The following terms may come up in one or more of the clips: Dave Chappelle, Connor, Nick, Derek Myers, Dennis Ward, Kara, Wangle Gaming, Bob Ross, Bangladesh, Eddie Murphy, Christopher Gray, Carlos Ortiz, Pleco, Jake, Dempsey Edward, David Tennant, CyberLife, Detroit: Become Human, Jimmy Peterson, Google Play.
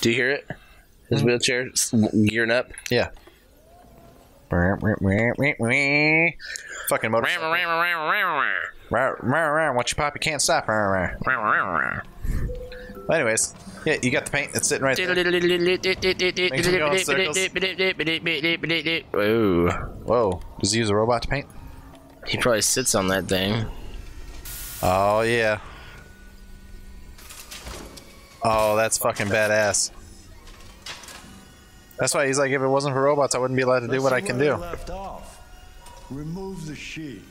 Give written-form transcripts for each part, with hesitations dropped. Do you hear it? His wheelchair gearing up. Yeah. Fucking motorcycle. Watch your pop, you can't stop. Well, anyways, yeah, you got the paint. It's sitting right there. Make sure you go in circles. Whoa. Whoa. Does he use a robot to paint? He probably sits on that thing. Oh, yeah. Oh, that's fucking badass. That's why he's like, if it wasn't for robots, I wouldn't be allowed to do what I can do. Remove the sheet.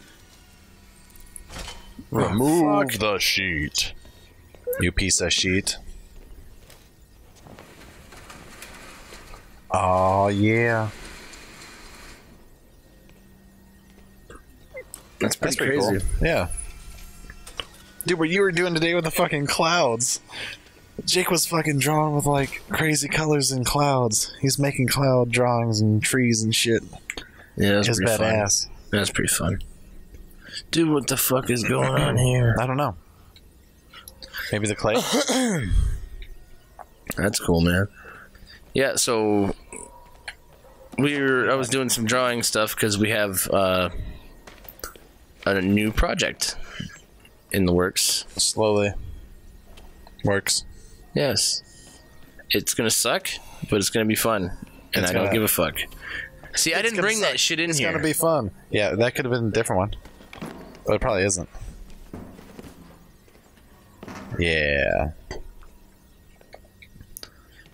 Remove the sheet. You piece of sheet. Oh, yeah. That's pretty crazy. Cool. Yeah. Dude, what you were doing today with the fucking clouds. Jake was fucking drawing with, like, crazy colors and clouds. He's making cloud drawings and trees and shit. Yeah, that's pretty badass. That's pretty fun. Dude, what the fuck is going on here? I don't know. Maybe the clay? That's cool, man. Yeah, so... I was doing some drawing stuff because we have a new project in the works. Slowly. Works. Yes. It's gonna suck, but it's gonna be fun. And I don't give a fuck. See, I didn't bring that shit in here. It's gonna be fun. Yeah, that could have been a different one. But it probably isn't. Yeah.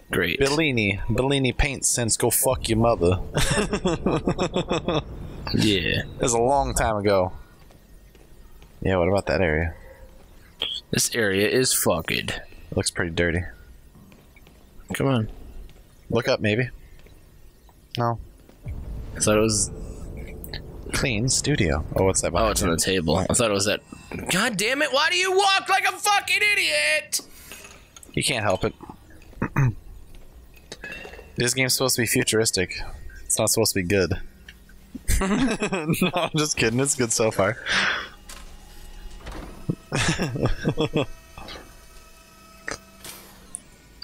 Great. Bellini. Bellini paint sense. Go fuck your mother. Yeah. That was a long time ago. Yeah, what about that area? This area is fucked. Looks pretty dirty. Come on. Look up, maybe. No. I thought it was... Clean studio. Oh, what's that? Oh, it's on the table. I thought it was that... God damn it, why do you walk like a fucking idiot? You can't help it. This game's supposed to be futuristic. It's not supposed to be good. No, I'm just kidding. It's good so far.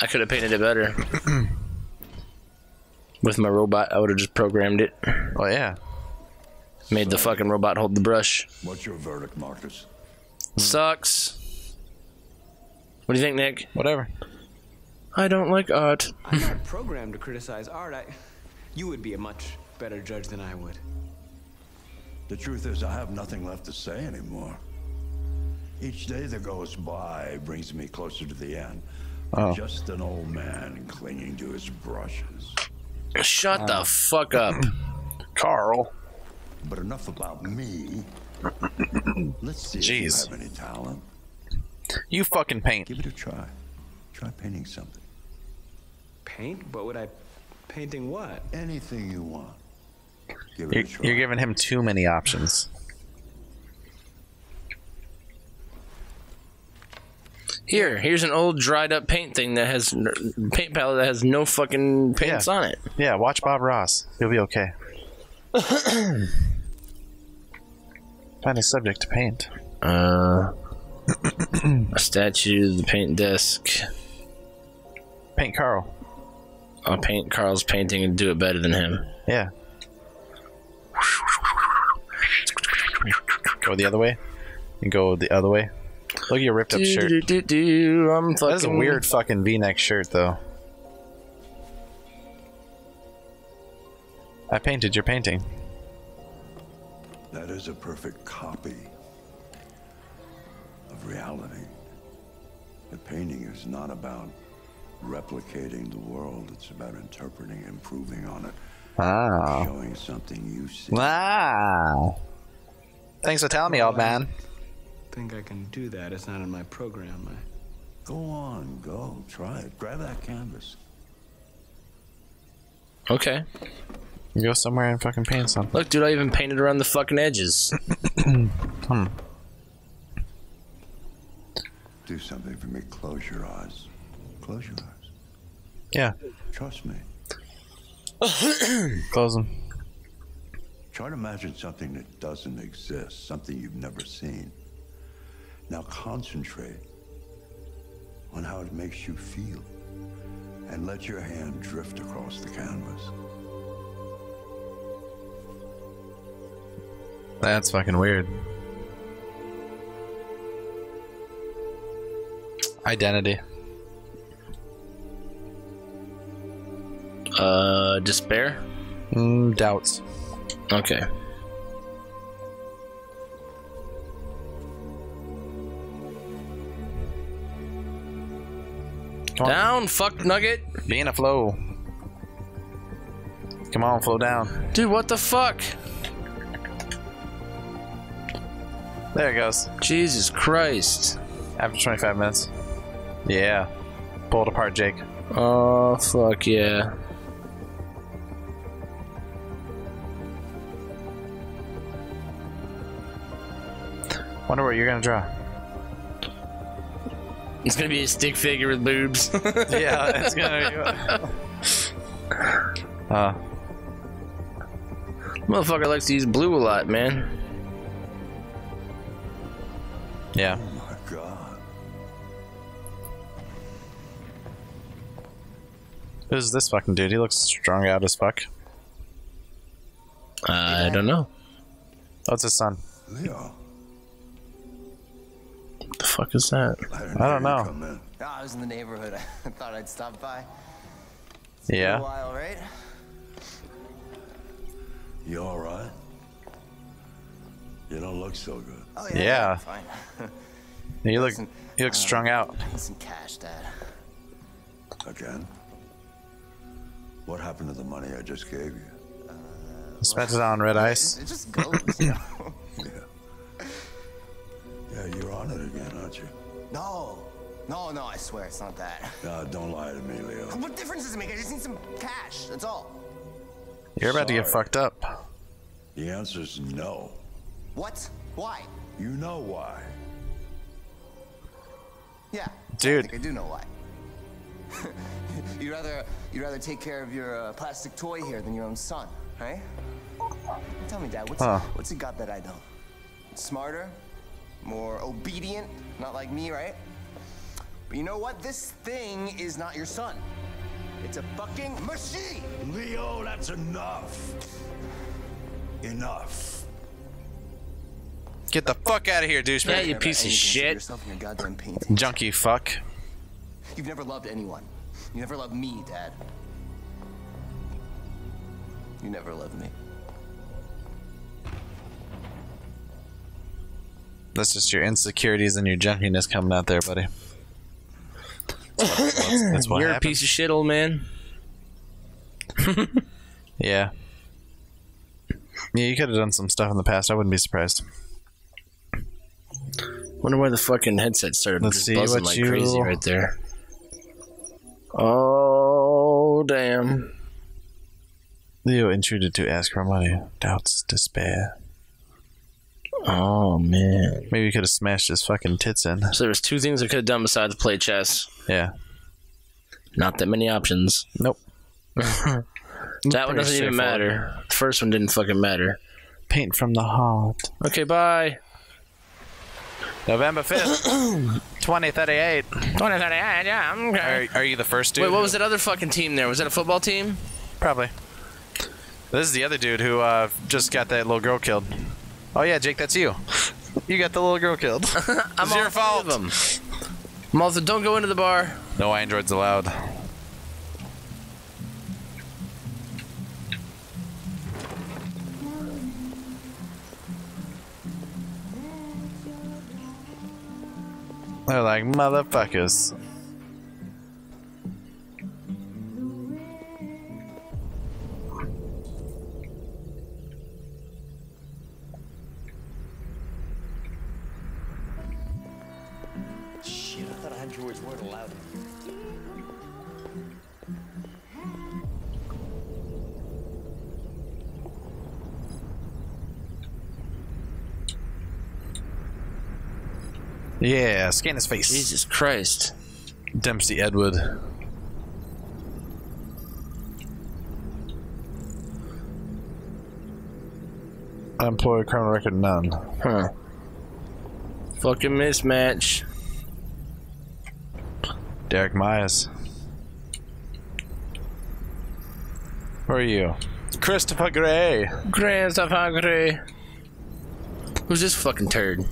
I could have painted it better. With my robot, I would have just programmed it. Oh, yeah. Made the fucking robot hold the brush. What's your verdict, Marcus? Sucks. What do you think, Nick? Whatever. I don't like art. I'm not programmed to criticize art. You would be a much better judge than I would. The truth is, I have nothing left to say anymore. Each day that goes by brings me closer to the end. Oh. Just an old man clinging to his brushes. Shut the fuck up, Carl. But enough about me. Let's see if you have any talent. You fucking paint. Give it a try. Try painting something. Paint? What would I... Painting what? Anything you want. Give it a try. You're giving him too many options. Here's an old dried up paint thing that has paint palette that has no fucking paints on it. Yeah, watch Bob Ross. You'll be okay. Find a subject to paint. A statue, the paint desk. Paint Carl. I'll paint Carl's painting and do it better than him. Yeah. Go the other way. And go the other way. Look at your ripped up shirt. That is a weird fucking V-neck shirt, though. I painted your painting. That is a perfect copy of reality. The painting is not about replicating the world. It's about interpreting, improving on it, showing something you see. Wow! Thanks for telling me, old man. I think I can do that. It's not in my program. Go on, go. Try it. Grab that canvas. Okay. Go somewhere and fucking paint something. Look, dude, I even painted around the fucking edges. Do something for me. Close your eyes. Close your eyes. Yeah. Trust me. Close them. Try to imagine something that doesn't exist. Something you've never seen. Now concentrate on how it makes you feel and let your hand drift across the canvas. That's fucking weird. Identity. Despair? Doubts. Okay. Down, fuck nugget. Being a flow. Come on, flow down. Dude, what the fuck? There it goes. Jesus Christ. After 25 minutes. Yeah. Pull it apart, Jake. Oh, fuck yeah. Wonder what you're gonna draw. It's gonna be a stick figure with boobs. Yeah, it's gonna be. Motherfucker likes to use blue a lot, man. Yeah. Oh my god. Who's this fucking dude? He looks strung out as fuck. I don't know. Oh, it's his son. Leo. What the fuck is that? I don't know. I was in the neighborhood. I thought I'd stop by. It's yeah. Been a while, right? You all right? You don't look so good. Oh, yeah. Yeah. Fine. you look strung out. I need some cash, Dad. Again? What happened to the money I just gave you? Spent it on red ice. It just goes, you know? Yeah. Yeah, you're on it again, aren't you? No. No, no, I swear it's not that. Don't lie to me, Leo. What difference does it make? I just need some cash, that's all. You're about to get fucked up. The answer's no. What? Why? You know why. Yeah. Dude. I think I do know why. you'd rather take care of your plastic toy here than your own son, right? Tell me, Dad, what's he got that I don't? Smarter? More obedient, not like me, right? But you know what? This thing is not your son. It's a fucking machine! Leo, that's enough. Enough. Get the fuck out of here, douchebag. Yeah, you piece of shit. Junkie fuck. You've never loved anyone. You never loved me, Dad. You never loved me. That's just your insecurities and your junkiness coming out there, buddy. That's what You're happened. A piece of shit, old man. Yeah. Yeah, you could have done some stuff in the past. I wouldn't be surprised. Wonder why the fucking headset started buzzing like crazy right there. Oh, damn. Leo intruded to ask for money. Doubts, despair. Oh, man. Maybe you could have smashed his fucking tits in. So there was two things I could have done besides play chess. Yeah. Not that many options. Nope. That one doesn't even matter. The first one didn't fucking matter. Paint from the heart. Okay, bye. November 5th, 2038. 2038, yeah. Okay. Are you the first dude? Wait, what was that other fucking team there? Was that a football team? Probably. This is the other dude who just got that little girl killed. Oh yeah, Jake, that's you. You got the little girl killed. It's your fault. I'm also, don't go into the bar. No androids allowed. They're like motherfuckers. Yeah, scan his face. Jesus Christ. Dempsey Edward. Unemployed, criminal record, none. Huh. Fucking mismatch. Derek Myers. Who are you? Christopher Gray. Christopher Gray. Who's this fucking turd?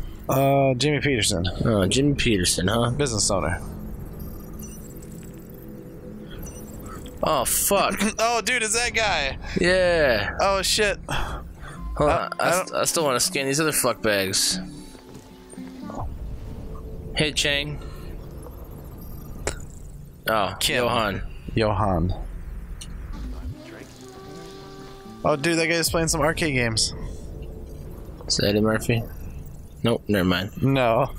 Jimmy Peterson. Oh, Jimmy Peterson, huh? Business owner. Oh, fuck. Oh, dude, it's that guy. Yeah. Oh, shit. Hold on. I still want to scan these other fuck bags. Hey, Chang. Oh, Kim. Johan. Oh, dude, that guy's playing some arcade games. Is that Eddie Murphy? Nope, never mind. No.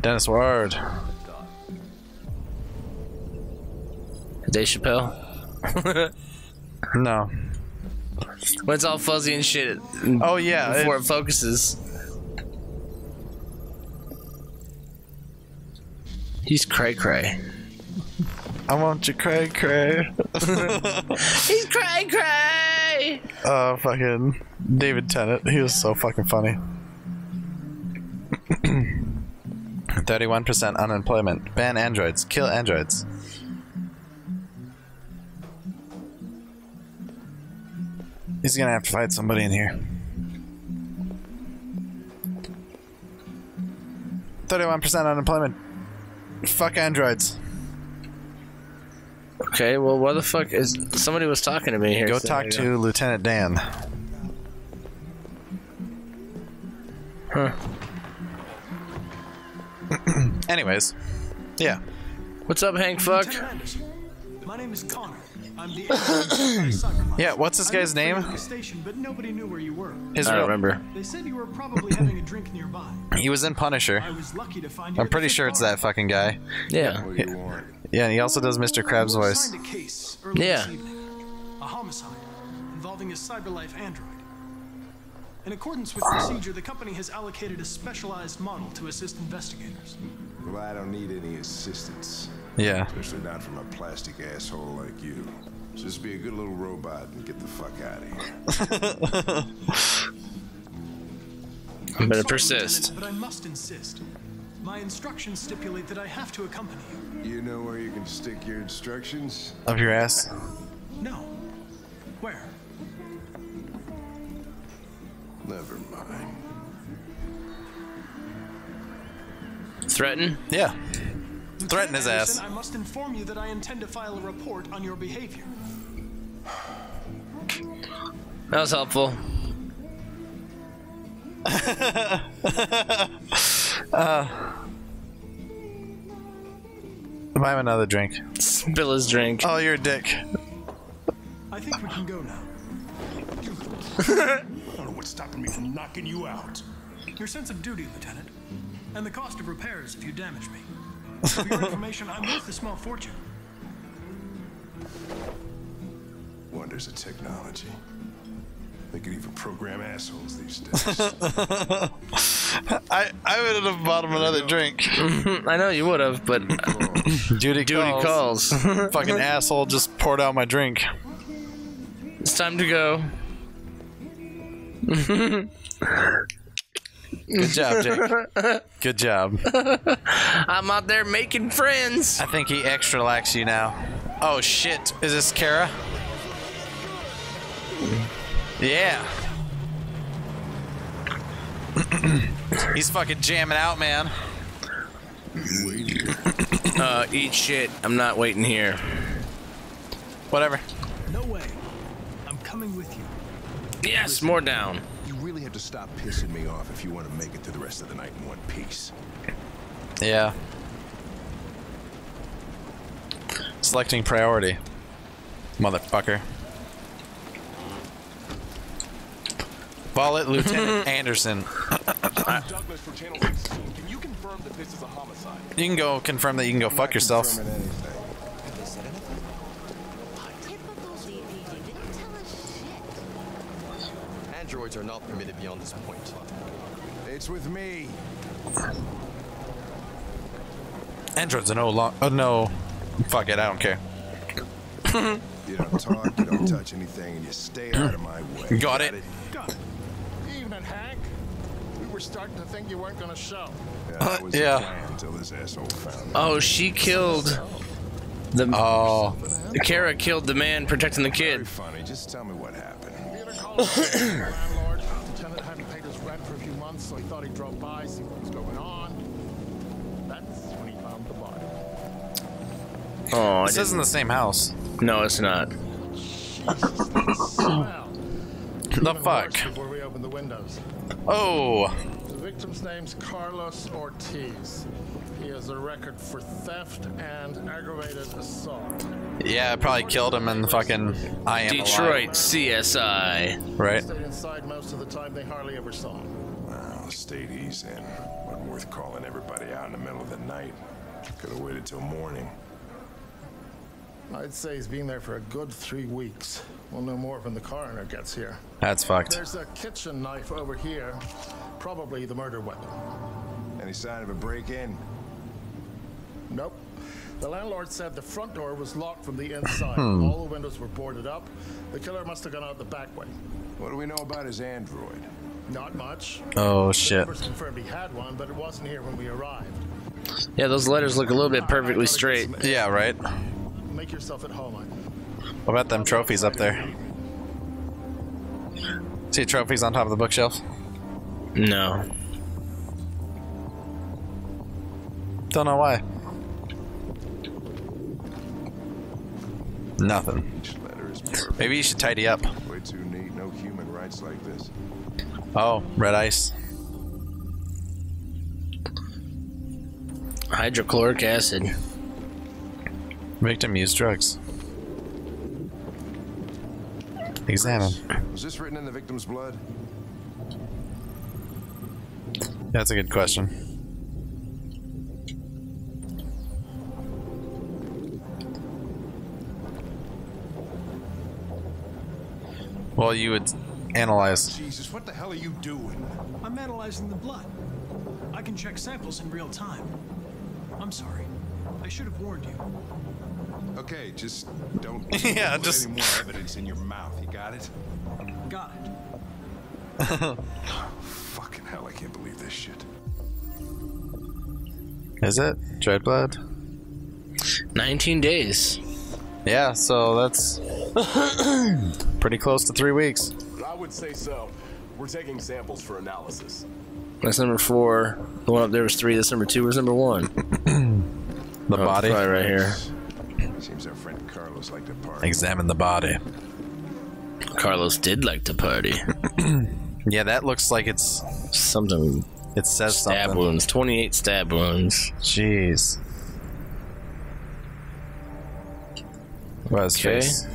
Dennis Ward. Dave Chappelle? No. When it's all fuzzy and shit. Oh, yeah. Before it focuses. He's cray-cray. I want you cray-cray. He's cray-cray! Oh, fucking David Tennant. He was so fucking funny. 31% unemployment. Ban androids. Kill androids. He's gonna have to fight somebody in here. 31% unemployment. Fuck androids. Okay, well, what the fuck is... Somebody was talking to me here. Go talk to Lieutenant Dan. Huh. Anyways. Yeah. What's up, Hank Fuck? My name is Connor. I'm the yeah, what's this guy's name? Station, but nobody knew where you were. I don't remember. They said you were probably having a drink nearby. He was in Punisher. I was lucky to find you. I'm pretty sure it's that fucking guy. Yeah. Yeah, and he also does Mr. Krabs' voice. A case yeah. A homicide involving a CyberLife android. In accordance with procedure, the company has allocated a specialized model to assist investigators. Well, I don't need any assistance. Yeah. Especially not from a plastic asshole like you. Just be a good little robot and get the fuck out of here. I'm better persist. But I must insist. My instructions stipulate that I have to accompany you. You know where you can stick your instructions? Up your ass? No. Where? Never mind. Threaten? Yeah. Threaten his ass. I must inform you that I intend to file a report on your behavior. That was helpful. Buy him another drink. Spill his drink. Oh, you're a dick. I think we can go now. I don't know what's stopping me from knocking you out. Your sense of duty, Lieutenant, and the cost of repairs if you damage me. For your information, I'm worth a small fortune. Wonders of technology. They could even program assholes these days. I would have bought him another drink. I know you would have, but duty calls. Fucking asshole just poured out my drink. It's time to go. Good job, Jake. Good job. I'm out there making friends. I think he extra likes you now. Oh, shit. Is this Kara? Yeah. He's fucking jamming out, man. Eat shit. I'm not waiting here. Whatever. No way. I'm coming with you. Yes, more down. You really have to stop pissing me off if you want to make it through the rest of the night in one piece. Yeah. Selecting priority. Motherfucker. Bullet Lieutenant Anderson. You can go confirm that you can go fuck yourself. Androids are not permitted beyond this point. It's with me. Androids are no. Fuck it, I don't care. You don't talk, you don't touch anything, and you stay out of my way. Got it. Evening, Hank. We were starting to think you weren't gonna show. Yeah. Until this asshole found me. Oh, she killed the. Oh. The Kara killed the man protecting the kid. Very funny. Just tell me what happened. The tenant hadn't paid his rent for a few months, so he thought he'd drop by, see what was going on. That's when he found the body. Oh, this isn't the same house. No, it's not. The fuck? Before we open the windows. Oh. The victim's name's Carlos Ortiz. He has a record for theft and aggravated assault. Yeah, I probably killed him in the fucking I Am Detroit CSI. Right. Stayed inside most of the time. They hardly ever saw him. Well, the state he's in wasn't worth calling everybody out in the middle of the night. Could have waited till morning. I'd say he's been there for a good 3 weeks. We'll know more when the coroner gets here. That's fucked. There's a kitchen knife over here. Probably the murder weapon. Any sign of a break-in? Nope. The landlord said the front door was locked from the inside. All the windows were boarded up. The killer must have gone out the back way. What do we know about his android? Not much. Oh, shit. The neighbors confirmed he had one, but it wasn't here when we arrived. Yeah, those letters look a little bit perfectly straight. Yeah, right. Make yourself at home. What about them trophies up there? See trophies on top of the bookshelf? No. Don't know why. Nothing. Maybe you should tidy up. Way too neat. No human rights like this. Oh, red ice. Hydrochloric acid. Victim used drugs. Examine. Was this written in the victim's blood? That's a good question. Well, you would analyze. Jesus, what the hell are you doing? I'm analyzing the blood. I can check samples in real time. I'm sorry. I should have warned you. Okay, just don't yeah, just any more evidence in your mouth. You got it? Got it. Oh, fucking hell, I can't believe this shit. Is it? Dried blood? 19 days. Yeah, so that's pretty close to 3 weeks. I would say so. We're taking samples for analysis. That's number 4. The one up there was 3. That's number 2. Where's number 1? The body? It's probably right here. Seems our friend Carlos liked to party. Examine the body. Carlos did like to party. Yeah, that looks like it's something. It says stab something. Wounds. 28 stab wounds. Jeez. What his face?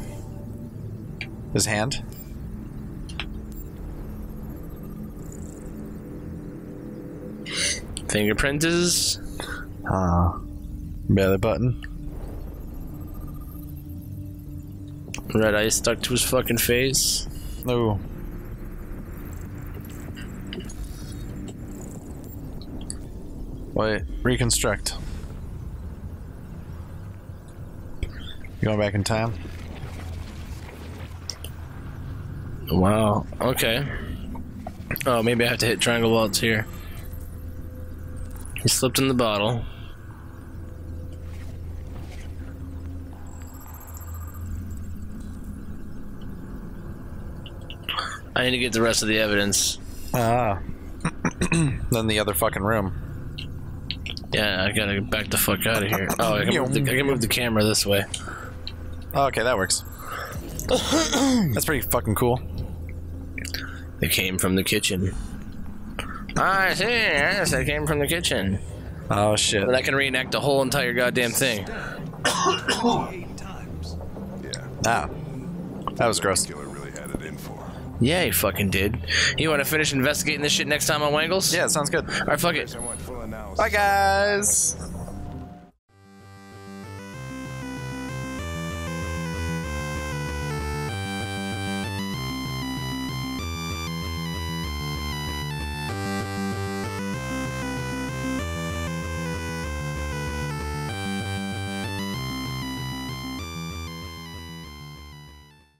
His hand? Fingerprints is. Belly button. Red ice stuck to his fucking face. No. Wait, reconstruct. Going back in time. Wow. Okay. Oh, maybe I have to hit triangle while it's here. He slipped in the bottle. I need to get the rest of the evidence. Ah. Then the other fucking room. Yeah, I gotta get back the fuck out of here. Oh, I can move the camera this way. Oh, okay, that works. That's pretty fucking cool. It came from the kitchen. I see, yes, it came from the kitchen. Oh, shit. But I can reenact the whole entire goddamn thing. Ah. That was gross. Yeah, he fucking did. You want to finish investigating this shit next time on Wangles? Yeah, sounds good. Alright, fuck it. Bye, guys.